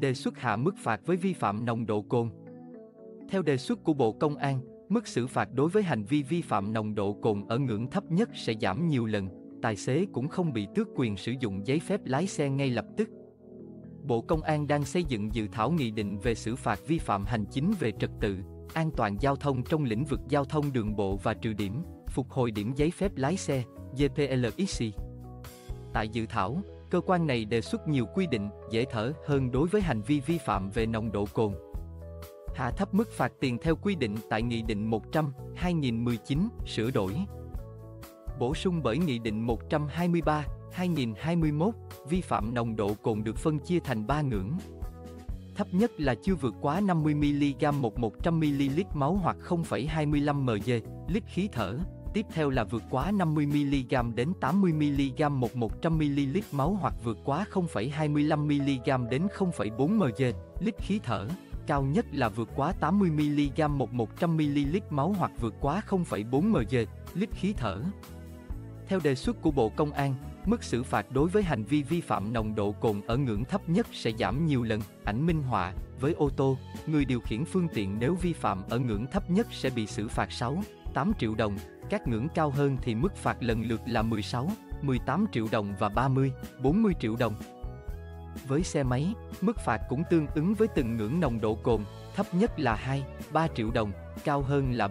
Đề xuất hạ mức phạt với vi phạm nồng độ cồn. Theo đề xuất của Bộ Công an, mức xử phạt đối với hành vi vi phạm nồng độ cồn ở ngưỡng thấp nhất sẽ giảm nhiều lần, tài xế cũng không bị tước quyền sử dụng giấy phép lái xe ngay lập tức. Bộ Công an đang xây dựng dự thảo nghị định về xử phạt vi phạm hành chính về trật tự, an toàn giao thông trong lĩnh vực giao thông đường bộ và trừ điểm, phục hồi điểm giấy phép lái xe, JPLXC. Tại dự thảo, cơ quan này đề xuất nhiều quy định dễ thở hơn đối với hành vi vi phạm về nồng độ cồn. Hạ thấp mức phạt tiền theo quy định tại Nghị định 100-2019 sửa đổi. Bổ sung bởi Nghị định 123-2021, vi phạm nồng độ cồn được phân chia thành 3 ngưỡng. Thấp nhất là chưa vượt quá 50mg một 100ml máu hoặc 0,25 mg/lít khí thở. Tiếp theo là vượt quá 50mg đến 80mg một 100ml máu hoặc vượt quá 0,25mg đến 0,4 mg/lít khí thở. Cao nhất là vượt quá 80mg một 100ml máu hoặc vượt quá 0,4 mg/lít khí thở. Theo đề xuất của Bộ Công an, mức xử phạt đối với hành vi vi phạm nồng độ cồn ở ngưỡng thấp nhất sẽ giảm nhiều lần. Ảnh minh họa, với ô tô, người điều khiển phương tiện nếu vi phạm ở ngưỡng thấp nhất sẽ bị xử phạt 6-8 triệu đồng, các ngưỡng cao hơn thì mức phạt lần lượt là 16-18 triệu đồng và 30-40 triệu đồng. Với xe máy, mức phạt cũng tương ứng với từng ngưỡng nồng độ cồn, thấp nhất là 2-3 triệu đồng, cao hơn là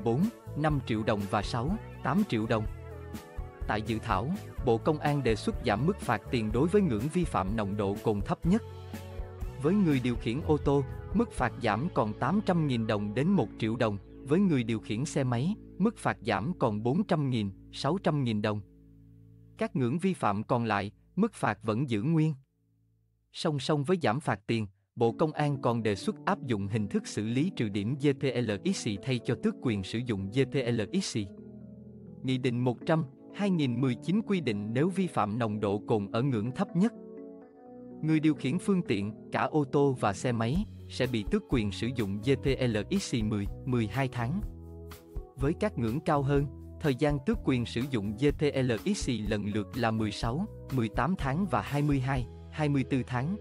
4-5 triệu đồng và 6-8 triệu đồng. Tại dự thảo, Bộ Công an đề xuất giảm mức phạt tiền đối với ngưỡng vi phạm nồng độ cồn thấp nhất. Với người điều khiển ô tô, mức phạt giảm còn 800.000 đồng đến 1 triệu đồng. Với người điều khiển xe máy, mức phạt giảm còn 400.000, 600.000 đồng. Các ngưỡng vi phạm còn lại, mức phạt vẫn giữ nguyên. Song song với giảm phạt tiền, Bộ Công an còn đề xuất áp dụng hình thức xử lý trừ điểm JPLXC thay cho tước quyền sử dụng JPLXC. Nghị định 100-2019 quy định nếu vi phạm nồng độ cồn ở ngưỡng thấp nhất, người điều khiển phương tiện, cả ô tô và xe máy, sẽ bị tước quyền sử dụng JPLXC 10-12 tháng. Với các ngưỡng cao hơn, thời gian tước quyền sử dụng JPLXC lần lượt là 16-18 tháng và 22-24 tháng.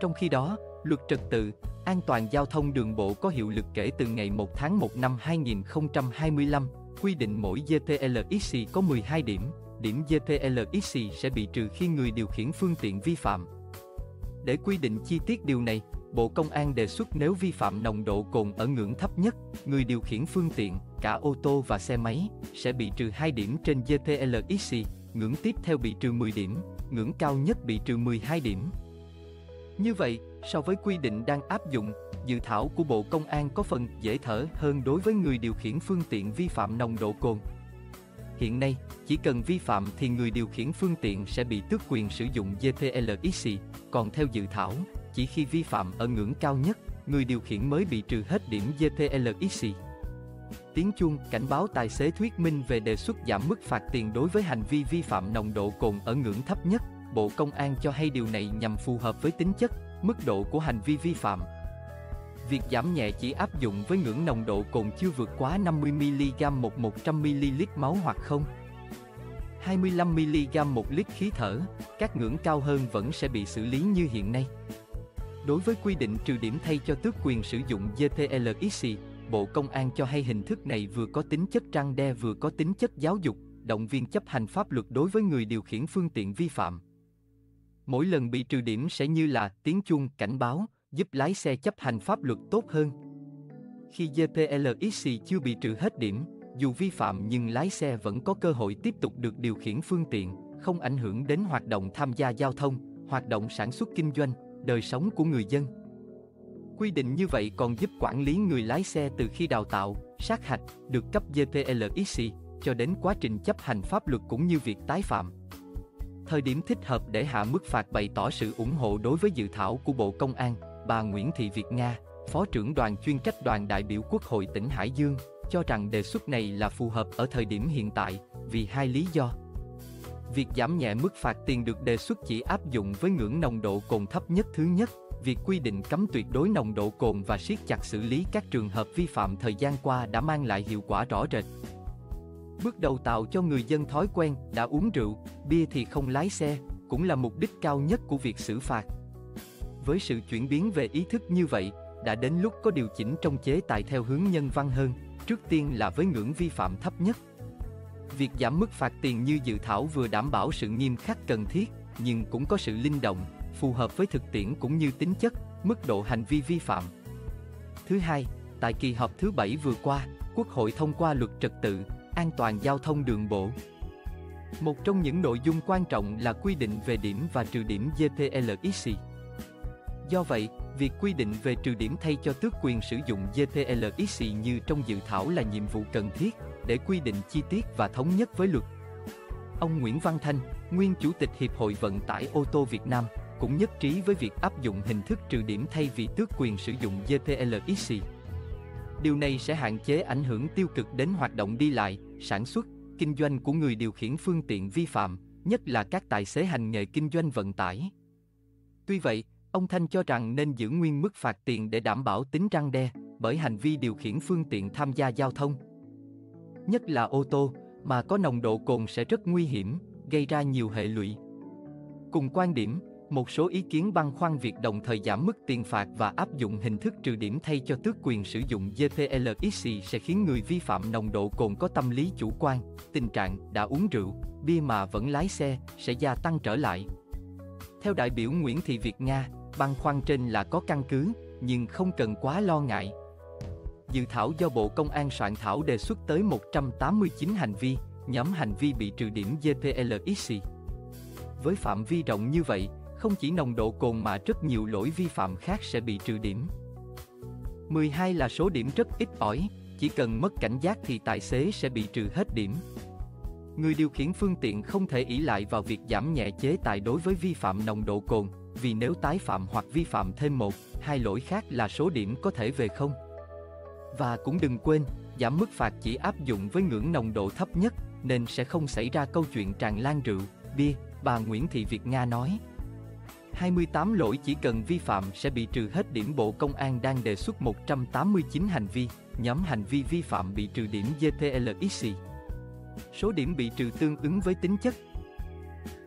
Trong khi đó, Luật Trật tự, An toàn giao thông đường bộ có hiệu lực kể từ ngày 1 tháng 1 năm 2025, quy định mỗi JPLXC có 12 điểm, điểm JPLXC sẽ bị trừ khi người điều khiển phương tiện vi phạm. Để quy định chi tiết điều này, Bộ Công an đề xuất nếu vi phạm nồng độ cồn ở ngưỡng thấp nhất, người điều khiển phương tiện, cả ô tô và xe máy, sẽ bị trừ 2 điểm trên JPLXC, ngưỡng tiếp theo bị trừ 10 điểm, ngưỡng cao nhất bị trừ 12 điểm. Như vậy, so với quy định đang áp dụng, dự thảo của Bộ Công an có phần dễ thở hơn đối với người điều khiển phương tiện vi phạm nồng độ cồn. Hiện nay, chỉ cần vi phạm thì người điều khiển phương tiện sẽ bị tước quyền sử dụng JPLXC, còn theo dự thảo, chỉ khi vi phạm ở ngưỡng cao nhất, người điều khiển mới bị trừ hết điểm JPLXC. Tiếng chuông cảnh báo tài xế thuyết minh về đề xuất giảm mức phạt tiền đối với hành vi vi phạm nồng độ cồn ở ngưỡng thấp nhất. Bộ Công an cho hay điều này nhằm phù hợp với tính chất, mức độ của hành vi vi phạm. Việc giảm nhẹ chỉ áp dụng với ngưỡng nồng độ cồn chưa vượt quá 50mg một 100ml máu hoặc 0,25mg một lít khí thở, các ngưỡng cao hơn vẫn sẽ bị xử lý như hiện nay. Đối với quy định trừ điểm thay cho tước quyền sử dụng JPLXC, Bộ Công an cho hay hình thức này vừa có tính chất răn đe vừa có tính chất giáo dục, động viên chấp hành pháp luật đối với người điều khiển phương tiện vi phạm. Mỗi lần bị trừ điểm sẽ như là tiếng chuông cảnh báo, giúp lái xe chấp hành pháp luật tốt hơn. Khi JPLXC chưa bị trừ hết điểm, dù vi phạm nhưng lái xe vẫn có cơ hội tiếp tục được điều khiển phương tiện, không ảnh hưởng đến hoạt động tham gia giao thông, hoạt động sản xuất kinh doanh, đời sống của người dân. Quy định như vậy còn giúp quản lý người lái xe từ khi đào tạo, sát hạch, được cấp JPLXC, cho đến quá trình chấp hành pháp luật cũng như việc tái phạm. Thời điểm thích hợp để hạ mức phạt bày tỏ sự ủng hộ đối với dự thảo của Bộ Công an, bà Nguyễn Thị Việt Nga, Phó trưởng đoàn chuyên trách đoàn đại biểu Quốc hội tỉnh Hải Dương, cho rằng đề xuất này là phù hợp ở thời điểm hiện tại, vì hai lý do. Việc giảm nhẹ mức phạt tiền được đề xuất chỉ áp dụng với ngưỡng nồng độ cồn thấp nhất. Thứ nhất, việc quy định cấm tuyệt đối nồng độ cồn và siết chặt xử lý các trường hợp vi phạm thời gian qua đã mang lại hiệu quả rõ rệt. Bước đầu tạo cho người dân thói quen, đã uống rượu, bia thì không lái xe, cũng là mục đích cao nhất của việc xử phạt. Với sự chuyển biến về ý thức như vậy, đã đến lúc có điều chỉnh trong chế tài theo hướng nhân văn hơn, trước tiên là với ngưỡng vi phạm thấp nhất. Việc giảm mức phạt tiền như dự thảo vừa đảm bảo sự nghiêm khắc cần thiết, nhưng cũng có sự linh động, phù hợp với thực tiễn cũng như tính chất, mức độ hành vi vi phạm. Thứ hai, tại kỳ họp thứ 7 vừa qua, Quốc hội thông qua Luật Trật tự, An toàn giao thông đường bộ. Một trong những nội dung quan trọng là quy định về điểm và trừ điểm JPLX. Do vậy, việc quy định về trừ điểm thay cho tước quyền sử dụng JPLX như trong dự thảo là nhiệm vụ cần thiết để quy định chi tiết và thống nhất với luật. Ông Nguyễn Văn Thanh, nguyên Chủ tịch Hiệp hội Vận tải ô tô Việt Nam, cũng nhất trí với việc áp dụng hình thức trừ điểm thay vì tước quyền sử dụng JPLX. Điều này sẽ hạn chế ảnh hưởng tiêu cực đến hoạt động đi lại, sản xuất, kinh doanh của người điều khiển phương tiện vi phạm, nhất là các tài xế hành nghề kinh doanh vận tải. Tuy vậy, ông Thanh cho rằng nên giữ nguyên mức phạt tiền để đảm bảo tính răn đe bởi hành vi điều khiển phương tiện tham gia giao thông, nhất là ô tô, mà có nồng độ cồn sẽ rất nguy hiểm, gây ra nhiều hệ lụy. Cùng quan điểm, một số ý kiến băn khoăn việc đồng thời giảm mức tiền phạt và áp dụng hình thức trừ điểm thay cho tước quyền sử dụng JPLX sẽ khiến người vi phạm nồng độ cồn có tâm lý chủ quan, tình trạng đã uống rượu, bia mà vẫn lái xe sẽ gia tăng trở lại. Theo đại biểu Nguyễn Thị Việt Nga, băn khoăn trên là có căn cứ, nhưng không cần quá lo ngại. Dự thảo do Bộ Công an soạn thảo đề xuất tới 189 hành vi, nhóm hành vi bị trừ điểm JPLX. Với phạm vi rộng như vậy, không chỉ nồng độ cồn mà rất nhiều lỗi vi phạm khác sẽ bị trừ điểm. 12 là số điểm rất ít ỏi, chỉ cần mất cảnh giác thì tài xế sẽ bị trừ hết điểm. Người điều khiển phương tiện không thể ỷ lại vào việc giảm nhẹ chế tài đối với vi phạm nồng độ cồn, vì nếu tái phạm hoặc vi phạm thêm 1, 2 lỗi khác là số điểm có thể về không. Và cũng đừng quên, giảm mức phạt chỉ áp dụng với ngưỡng nồng độ thấp nhất, nên sẽ không xảy ra câu chuyện tràn lan rượu, bia, bà Nguyễn Thị Việt Nga nói. 28 lỗi chỉ cần vi phạm sẽ bị trừ hết điểm. Bộ Công an đang đề xuất 189 hành vi, nhóm hành vi vi phạm bị trừ điểm JPLX. Số điểm bị trừ tương ứng với tính chất,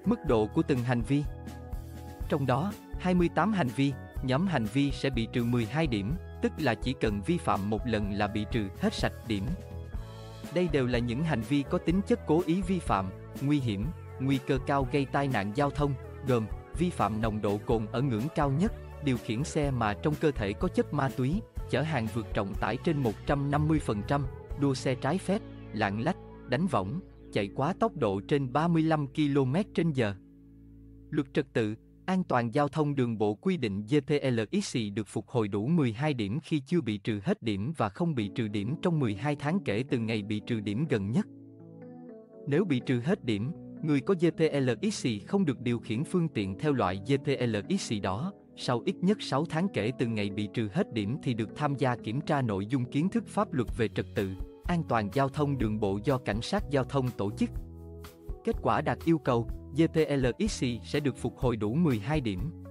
mức độ của từng hành vi. Trong đó, 28 hành vi, nhóm hành vi sẽ bị trừ 12 điểm, tức là chỉ cần vi phạm một lần là bị trừ hết sạch điểm. Đây đều là những hành vi có tính chất cố ý vi phạm, nguy hiểm, nguy cơ cao gây tai nạn giao thông, gồm vi phạm nồng độ cồn ở ngưỡng cao nhất, điều khiển xe mà trong cơ thể có chất ma túy, chở hàng vượt trọng tải trên 150%, đua xe trái phép, lạng lách, đánh võng, chạy quá tốc độ trên 35 km/h. Luật Trật tự, An toàn giao thông đường bộ quy định JPLX được phục hồi đủ 12 điểm khi chưa bị trừ hết điểm và không bị trừ điểm trong 12 tháng kể từ ngày bị trừ điểm gần nhất. Nếu bị trừ hết điểm, người có JPLX không được điều khiển phương tiện theo loại JPLX đó, sau ít nhất 6 tháng kể từ ngày bị trừ hết điểm thì được tham gia kiểm tra nội dung kiến thức pháp luật về trật tự, an toàn giao thông đường bộ do cảnh sát giao thông tổ chức. Kết quả đạt yêu cầu, JPLX sẽ được phục hồi đủ 12 điểm.